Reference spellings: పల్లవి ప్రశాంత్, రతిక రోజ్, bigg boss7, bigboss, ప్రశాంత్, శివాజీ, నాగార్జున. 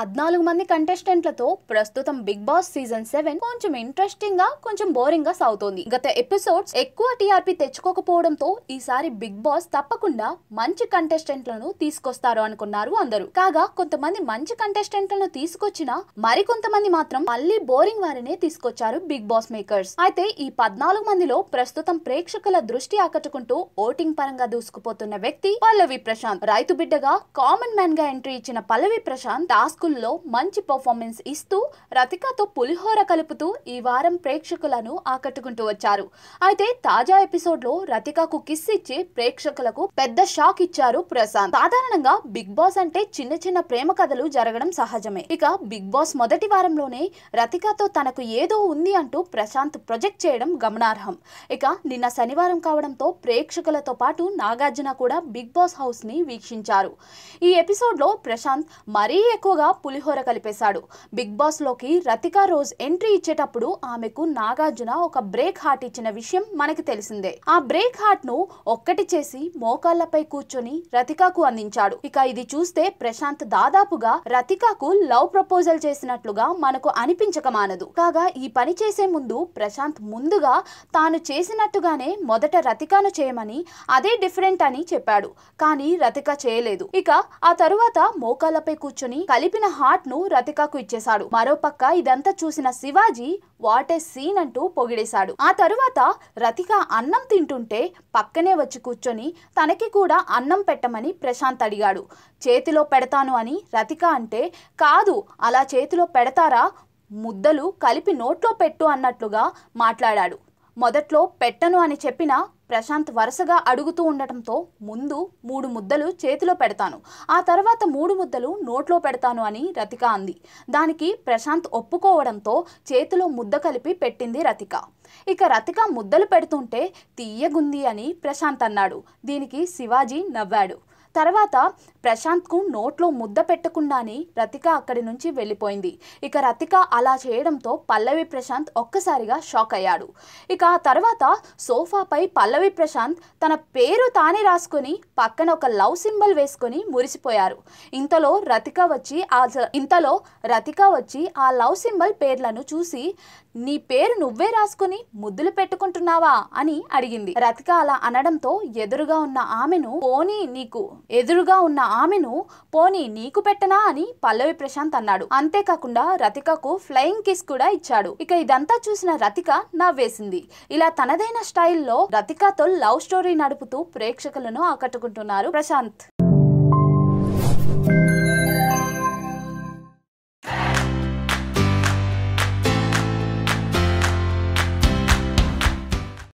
14 మంది కంటెస్టెంట్లతో ప్రస్తుతం బిగ్ బాస్ సీజన్ 7 కొంచెం ఇంట్రెస్టింగ్ గా కొంచెం బోరింగ్ గా సాగుతోంది. గత ఎపిసోడ్స్ ఎక్కువ టిఆర్పి తెచ్చుకోకపోవడంతో ఈసారి బిగ్ బాస్ తప్పకుండా మంచి కంటెస్టెంట్లను తీసుకొస్తారు అనుకున్నారు అందరూ. కాగా కొంతమంది మంచి కంటెస్టెంట్లను తీసుకొచ్చినా మరికొంతమంది మాత్రం మళ్ళీ బోరింగ్ వారినే తీసుకొచ్చారు బిగ్ బాస్ మేకర్స్. అయితే ఈ 14 మందిలో ప్రస్తుతం ప్రేక్షకుల దృష్టి ఆకట్టుకుంటూ ఓటింగ్ పరంగా దూసుకుపోతున్న వ్యక్తి పల్లవి ప్రశాంత్. రైతు బిడ్డగా కామన్ మ్యాన్ గా ఎంట్రీ ఇచ్చిన పల్లవి ప్రశాంత్ టాస్కుల్లో మంచి పర్ఫార్మెన్స్ ఇస్తూ రతికతో పులిహోర కలుపుతూ ఈ వారం ప్రేక్షకులను ఆకట్టుకుంటూ వచ్చారు. అయితే తాజా ఎపిసోడ్ లో రతికకు కిస్ ఇచ్చి ప్రేక్షకులకు పెద్ద షాక్ ఇచ్చారు ప్రశాంత్. సాధారణంగా బిగ్ బాస్ అంటే చిన్న చిన్న ప్రేమ కథలు జరగడం సహజమే. ఇక బిగ్ బాస్ మొదటి వారంలోనే రతికతో తనకు ఏదో ఉంది అంటూ ప్రశాంత్ ప్రొజెక్ట్ చేయడం గమనార్హం. ఇక నిన్న శనివారం కావడంతో ప్రేక్షకులతో పాటు నాగార్జున కూడా బిగ్ బాస్ హౌస్ ని వీక్షించారు. ఈ ఎపిసోడ్ లో ప్రశాంత్ మరీ ఎక్కువగా పులిహోర కలిపేశాడు. బిగ్ బాస్ లోకి రతిక రోజ్ ఎంట్రీ ఇచ్చేటప్పుడు ఆమెకు నాగార్జున ఒక బ్రేక్ హార్ట్ ఇచ్చిన విషయం మనకి తెలిసిందే. ఆ బ్రేక్ హార్ట్ ను ఒక్కటి చేసి మోకాళ్లపై కూర్చొని రతికకు అందించాడు. ఇక ఇది చూస్తే ప్రశాంత్ దాదాపుగా రతికకు లవ్ ప్రపోజల్ చేసినట్లుగా మనకు అనిపించక మానదు. కాగా ఈ పని చేసే ముందు ప్రశాంత్ ముందుగా తాను చేసినట్టుగానే మొదట రతికను చేయమని, అదే డిఫరెంట్ అని చెప్పాడు. కానీ రతిక చేయలేదు. ఇక ఆ తరువాత మోకాళ్లపై కూర్చొని కలిపిన హార్ట్ ను రతికకు ఇచ్చేశాడు. మరోపక్క ఇదంతా చూసిన శివాజీ వాట్ ఏ సీన్ అంటూ పొగిడేశాడు. ఆ తరువాత రతిక అన్నం తింటుంటే పక్కనే వచ్చి కూర్చొని తనకి కూడా అన్నం పెట్టమని ప్రశాంత్ అడిగాడు. చేతిలో పెడతాను అని రతిక అంటే, కాదు అలా చేతిలో పెడతారా, ముద్దలు కలిపి నోట్లో పెట్టు అన్నట్లుగా మాట్లాడాడు. మొదట్లో పెట్టను అని చెప్పినా ప్రశాంత్ వరుసగా అడుగుతూ ఉండటంతో ముందు 3 ముద్దలు చేతిలో పెడతాను, ఆ తర్వాత 3 ముద్దలు నోట్లో పెడతాను అని రతిక అంది. దానికి ప్రశాంత్ ఒప్పుకోవడంతో చేతిలో ముద్ద కలిపి పెట్టింది రతిక. ఇక రతిక ముద్దలు పెడుతుంటే తీయగుంది అని ప్రశాంత్ అన్నాడు. దీనికి శివాజీ నవ్వాడు. తర్వాత ప్రశాంత్కు నోట్లో ముద్ద పెట్టకుండానే రతిక అక్కడి నుంచి వెళ్ళిపోయింది. ఇక రతిక అలా చేయడంతో పల్లవి ప్రశాంత్ ఒక్కసారిగా షాక్ అయ్యాడు. ఇక ఆ తర్వాత సోఫాపై పల్లవి ప్రశాంత్ తన పేరు తానే రాసుకొని పక్కన ఒక లవ్ సింబల్ వేసుకొని మురిసిపోయారు. ఇంతలో రతిక వచ్చి ఆ లవ్ సింబల్ పేర్లను చూసి, నీ పేరు నువ్వే రాసుకొని ముద్దులు పెట్టుకుంటున్నావా అని అడిగింది. రతిక అలా అనడంతో ఎదురుగా ఉన్న ఆమెను పోనీ నీకు పెట్టనా అని పల్లవి ప్రశాంత్ అన్నాడు. అంతేకాకుండా రతికకు ఫ్లయింగ్ కిస్ కూడా ఇచ్చాడు. ఇక ఇదంతా చూసిన రతిక నవ్వేసింది. ఇలా తనదైన స్టైల్లో రతికతో లవ్ స్టోరీ నడుపుతూ ప్రేక్షకులను ఆకట్టుకుంటున్నారు ప్రశాంత్.